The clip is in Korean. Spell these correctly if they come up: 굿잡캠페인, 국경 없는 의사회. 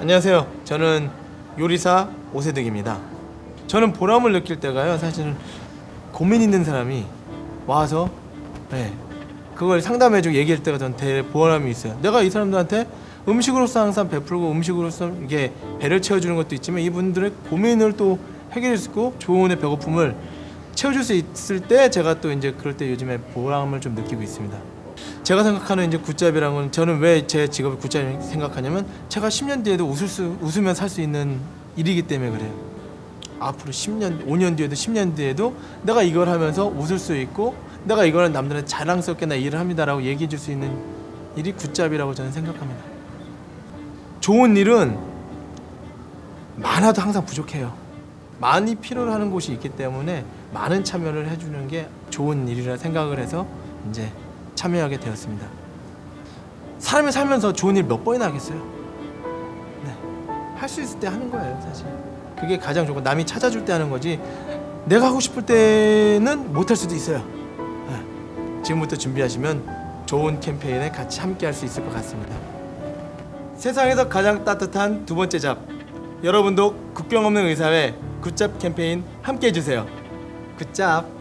안녕하세요. 저는 요리사 오세득입니다. 저는 보람을 느낄 때가요, 사실은 고민 있는 사람이 와서 네, 그걸 상담해주고 얘기할 때가 전 보람이 있어요. 내가 이 사람들한테 음식으로서 항상 베풀고 음식으로서 이게 배를 채워주는 것도 있지만 이분들의 고민을 또 해결할 수 있고 조언의 배고픔을 채워줄 수 있을 때 제가 또 이제 그럴 때 요즘에 보람을 좀 느끼고 있습니다. 제가 생각하는 이제 굿잡이라는 건 저는 왜 제 직업을 굿잡이라고 생각하냐면 제가 10년 뒤에도 웃으면 살 수 있는 일이기 때문에 그래요. 앞으로 10년, 5년 뒤에도 10년 뒤에도 내가 이걸 하면서 웃을 수 있고 내가 이걸 남들한테 자랑스럽게 나 일을 합니다라고 얘기해 줄 수 있는 일이 굿잡이라고 저는 생각합니다. 좋은 일은 많아도 항상 부족해요. 많이 필요로 하는 곳이 있기 때문에 많은 참여를 해주는 게 좋은 일이라 생각을 해서 이제 참여하게 되었습니다. 사람이 살면서 좋은 일 몇 번이나 하겠어요? 네, 할 수 있을 때 하는 거예요, 사실. 그게 가장 좋고 남이 찾아줄 때 하는 거지 내가 하고 싶을 때는 못 할 수도 있어요. 네. 지금부터 준비하시면 좋은 캠페인에 같이 함께 할 수 있을 것 같습니다. 세상에서 가장 따뜻한 두 번째 잡, 여러분도 국경 없는 의사회 굿잡 캠페인 함께 해주세요. 굿잡!